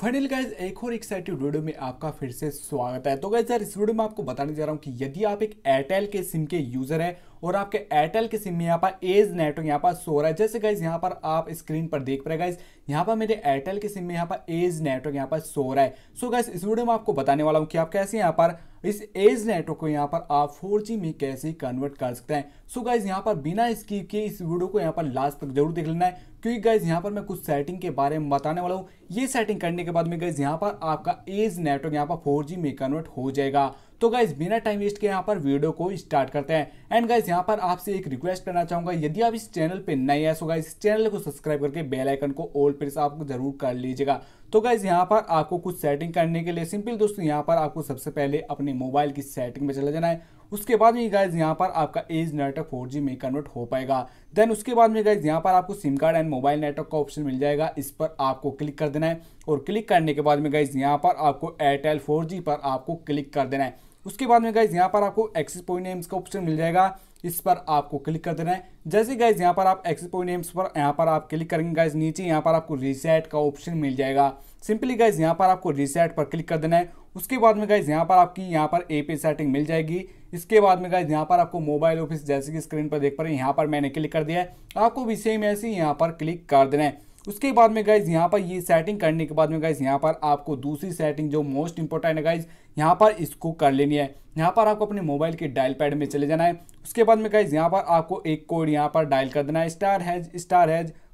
Finally guys एक और excited video में आपका फिर से स्वागत है। तो गाइज यार इस वीडियो में आपको बताने जा रहा हूँ कि यदि आप एक एयरटेल के सिम के यूजर हैं और आपके एयरटेल के सिम में यहाँ पर एज नेटवर्क यहाँ पर सो रहा है, जैसे गाइज यहाँ पर आप स्क्रीन पर देख पाए गाइज यहाँ पर मेरे एयरटेल के सिम में यहाँ पर एज नेटवर्क यहाँ पर सो रहा है। सो गाइज इस वीडियो में आपको बताने वाला हूँ कि आप कैसे यहाँ पर इस एज नेटवर्क को यहाँ पर आप 4G में कैसे कन्वर्ट कर सकते हैं। सो गाइज यहाँ पर बिना स्किप किए इस वीडियो को यहाँ पर लास्ट तक जरूर देख लेना है, क्योंकि गाइज यहाँ पर मैं कुछ सेटिंग के बारे में बताने वाला हूँ। ये सेटिंग करने के बाद में गाइज यहाँ पर आपका एज नेटवर्क यहाँ पर 4G में कन्वर्ट हो जाएगा। तो गाइज बिना टाइम वेस्ट के यहाँ पर वीडियो को स्टार्ट करते हैं। एंड गाइज यहाँ पर आपसे एक रिक्वेस्ट करना चाहूँगा, यदि आप इस चैनल पे नए हैं सो गाइज चैनल को सब्सक्राइब करके बेल आइकन को ऑल प्रेस आपको जरूर कर लीजिएगा। तो गाइज यहाँ पर आपको कुछ सेटिंग करने के लिए सिंपल दोस्तों यहाँ पर आपको सबसे पहले अपने मोबाइल की सेटिंग में चला जाना है। उसके बाद में गाइज यहाँ पर आपका एज नेटवर्क 4G में कन्वर्ट हो पाएगा। देन उसके बाद में गाइज यहाँ पर आपको SIM card and mobile network का ऑप्शन मिल जाएगा, इस पर आपको क्लिक कर देना है। और क्लिक करने के बाद में गाइज यहाँ पर आपको एयरटेल 4G पर आपको क्लिक कर देना है। उसके बाद में गाइज यहाँ पर आपको एक्सेस पॉइंट नेम्स का ऑप्शन मिल जाएगा, इस पर आपको क्लिक कर देना है। जैसे गाइज यहाँ पर आप एक्सेस पॉइंट नेम्स पर यहाँ पर आप क्लिक करेंगे गाइज नीचे यहाँ पर आपको रीसेट का ऑप्शन मिल जाएगा। सिंपली गाइज यहाँ पर आपको रीसेट पर क्लिक कर देना है। उसके बाद में गाइज यहाँ पर आपकी यहाँ पर एपी सेटिंग मिल जाएगी। इसके बाद में गाइज यहाँ पर आपको मोबाइल ऑफिस जैसे कि स्क्रीन पर देख पा रहे हैं यहाँ पर मैंने क्लिक कर दिया है, आपको भी सेम ऐसे यहाँ पर क्लिक कर देना है। उसके बाद में गाइज यहाँ पर ये सेटिंग करने के बाद में गाइज यहाँ पर आपको दूसरी सेटिंग जो मोस्ट इंपॉर्टेंट है गाइज यहाँ पर इसको कर लेनी है। यहाँ पर आपको अपने मोबाइल के डायल पैड में चले जाना है। उसके बाद में गाइज यहाँ पर आपको एक कोड यहाँ पर डायल कर देना है,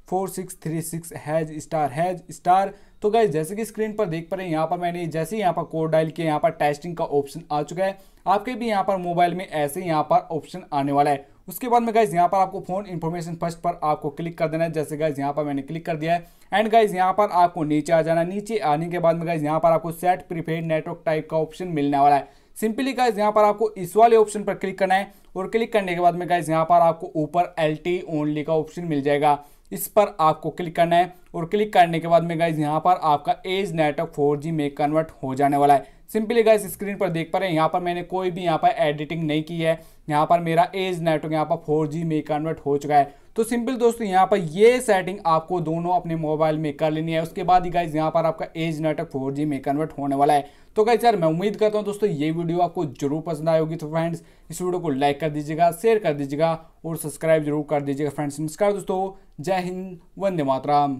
*# 4636##। तो गाइज जैसे कि स्क्रीन पर देख पा रहे हैं यहाँ पर मैंने जैसे यहाँ पर कोड डायल किया यहाँ पर टेस्टिंग का ऑप्शन आ चुका है, आपके भी यहाँ पर मोबाइल में ऐसे यहाँ पर ऑप्शन आने वाला है। उसके बाद में गाइज यहाँ पर आपको फोन इन्फॉर्मेशन फर्स्ट पर आपको क्लिक कर देना है, जैसे गाइज यहाँ पर मैंने क्लिक कर दिया है। एंड गाइज यहाँ पर आपको नीचे आ जाना, नीचे आने के बाद में गाइज यहाँ पर आपको सेट प्रीपेड नेटवर्क टाइप का ऑप्शन मिलने वाला है। सिंपली गाइज यहाँ पर आपको इस वाले ऑप्शन पर क्लिक करना है और क्लिक करने के बाद में गाइज यहाँ पर आपको ऊपर LTE ओनली का ऑप्शन मिल जाएगा, इस पर आपको क्लिक करना है। और क्लिक करने के बाद में गाइज यहाँ पर आपका एज नेटवर्क 4G में कन्वर्ट हो जाने वाला है। सिंपली गाइज स्क्रीन पर देख पा रहे हैं यहाँ पर मैंने कोई भी यहाँ पर एडिटिंग नहीं की है, यहाँ पर मेरा एज नेटवर्क यहाँ पर 4G में कन्वर्ट हो चुका है। तो सिंपल दोस्तों यहाँ पर ये सेटिंग आपको दोनों अपने मोबाइल में कर लेनी है, उसके बाद ही गाइज यहाँ पर आपका एज नेटवर्क 4G में कन्वर्ट होने वाला है। तो गाइज यार मैं उम्मीद करता हूँ दोस्तों ये वीडियो आपको जरूर पसंद आई होगी। तो फ्रेंड्स इस वीडियो को लाइक कर दीजिएगा, शेयर कर दीजिएगा और सब्सक्राइब जरूर कर दीजिएगा। फ्रेंड्स नमस्कार दोस्तों, जय हिंद, वंदे मातरम।